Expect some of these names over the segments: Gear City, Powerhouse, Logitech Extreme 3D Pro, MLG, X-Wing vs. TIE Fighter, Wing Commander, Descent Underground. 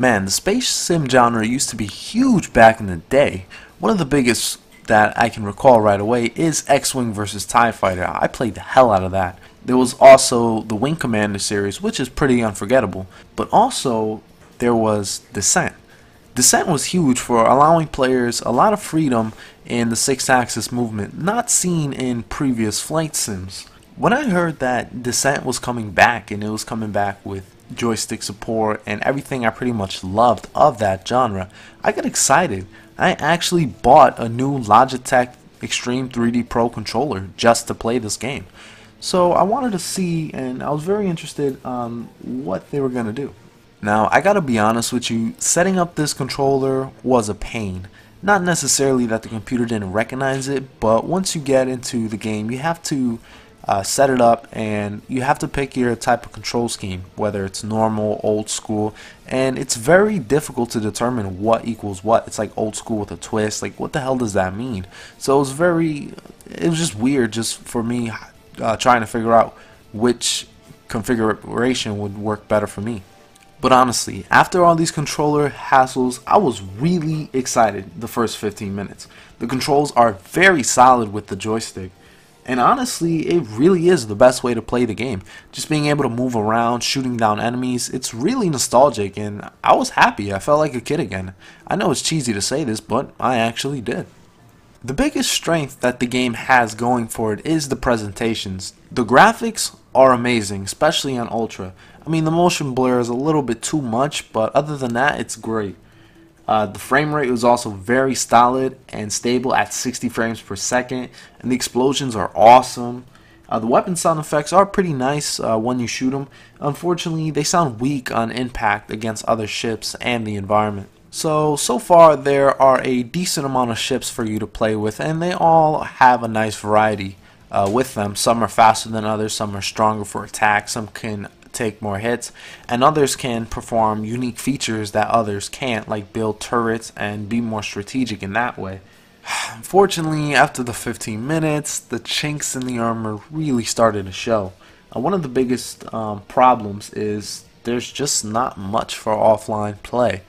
Man, the space sim genre used to be huge back in the day. One of the biggest that I can recall right away is X-Wing vs. TIE Fighter. I played the hell out of that. There was also the Wing Commander series, which is pretty unforgettable. But also, there was Descent. Descent was huge for allowing players a lot of freedom in the 6-axis movement, not seen in previous flight sims. When I heard that Descent was coming back, and it was coming back with joystick support and everything I pretty much loved of that genre, I got excited. I actually bought a new Logitech Extreme 3D Pro controller just to play this game. So I wanted to see, and I was very interested on what they were going to do. Now, I gotta be honest with you, setting up this controller was a pain. Not necessarily that the computer didn't recognize it, but once you get into the game, you have to set it up, and you have to pick your type of control scheme, whether it's normal, old school, and it's very difficult to determine what equals what. It's like old school with a twist, like what the hell does that mean? So it was just weird just for me trying to figure out which configuration would work better for me. But honestly, after all these controller hassles, I was really excited the first 15 minutes. The controls are very solid with the joystick. And honestly, it really is the best way to play the game. Just being able to move around, shooting down enemies, it's really nostalgic, and I was happy. I felt like a kid again. I know it's cheesy to say this, but I actually did. The biggest strength that the game has going for it is the presentations. The graphics are amazing, especially on Ultra. I mean, the motion blur is a little bit too much, but other than that, it's great. The frame rate was also very solid and stable at 60 frames per second, and the explosions are awesome. The weapon sound effects are pretty nice when you shoot them. Unfortunately, they sound weak on impact against other ships and the environment. So far, there are a decent amount of ships for you to play with, and they all have a nice variety with them. Some are faster than others, some are stronger for attack, some can take more hits, and others can perform unique features that others can't, like build turrets and be more strategic in that way. Unfortunately, after the 15 minutes, the chinks in the armor really started to show. One of the biggest problems is there's just not much for offline play.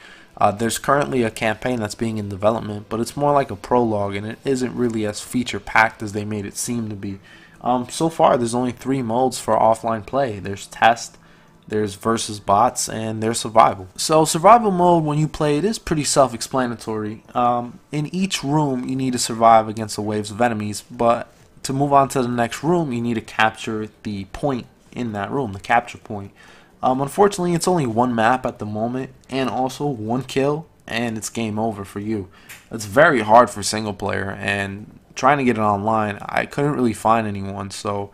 There's currently a campaign that's being in development, but it's more like a prologue, and it isn't really as feature-packed as they made it seem to be. So far, there's only 3 modes for offline play. There's Test, there's Versus Bots, and there's Survival. So Survival mode, when you play it, is pretty self-explanatory. In each room, you need to survive against the waves of enemies, but to move on to the next room, you need to capture the point in that room, the capture point. Unfortunately, it's only 1 map at the moment, and also 1 kill, and it's game over for you. It's very hard for single player, and trying to get it online, I couldn't really find anyone, so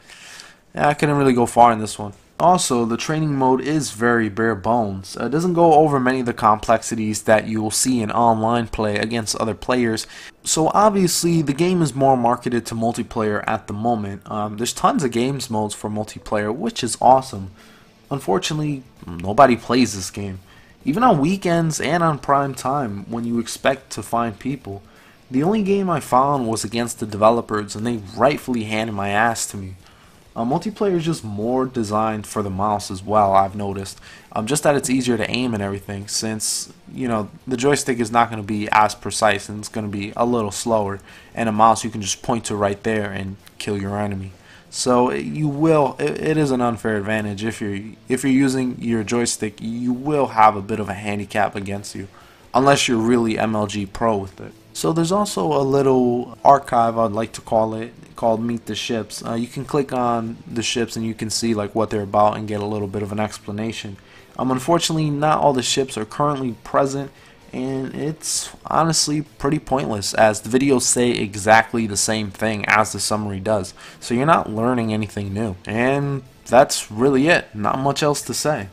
yeah, I couldn't really go far in this one. Also, the training mode is very bare bones. It doesn't go over many of the complexities that you will see in online play against other players. So obviously, the game is more marketed to multiplayer at the moment. There's tons of games modes for multiplayer, which is awesome. Unfortunately, nobody plays this game. Even on weekends and on prime time, when you expect to find people. The only game I found was against the developers, and they rightfully handed my ass to me. Multiplayer is just more designed for the mouse as well, I've noticed. Just that it's easier to aim and everything, since, you know, the joystick is not going to be as precise, and it's going to be a little slower. And a mouse you can just point to right there and kill your enemy. So it is an unfair advantage. If you're using your joystick, you will have a bit of a handicap against you, unless you're really MLG pro with it. So there's also a little archive, I'd like to call it, called Meet the Ships. You can click on the ships and you can see like what they're about and get a little bit of an explanation. Unfortunately, not all the ships are currently present, and it's honestly pretty pointless, as the videos say exactly the same thing as the summary does. So you're not learning anything new. And that's really it. Not much else to say.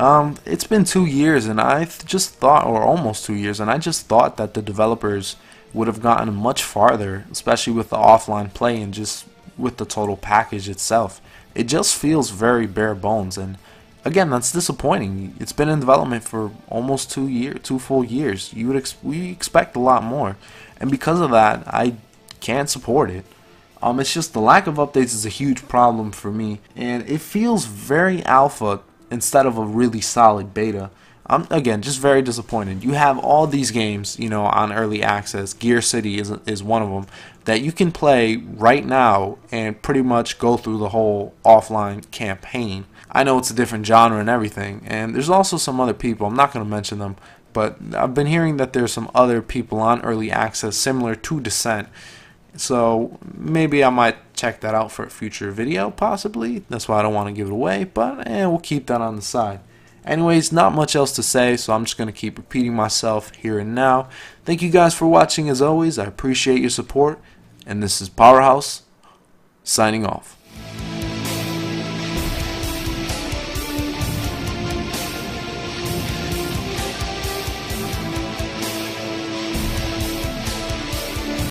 It's been 2 years, and almost 2 years, and I just thought that the developers would have gotten much farther, especially with the offline play and just with the total package itself. It just feels very bare bones, and again, that's disappointing. It's been in development for almost 2 full years. We expect a lot more, and because of that, I can't support it. It's just the lack of updates is a huge problem for me, and it feels very alpha instead of a really solid beta. I'm again just very disappointed. You have all these games, you know, on early access. Gear City is one of them that you can play right now and pretty much go through the whole offline campaign. I know it's a different genre and everything, and there's also some other people. I'm not going to mention them, but I've been hearing that there's some other people on early access similar to Descent. So maybe I might check that out for a future video, possibly. That's why I don't want to give it away, but we'll keep that on the side. Anyways, not much else to say, so I'm just going to keep repeating myself here and now. Thank you guys for watching as always. I appreciate your support, and this is Powerhouse, signing off.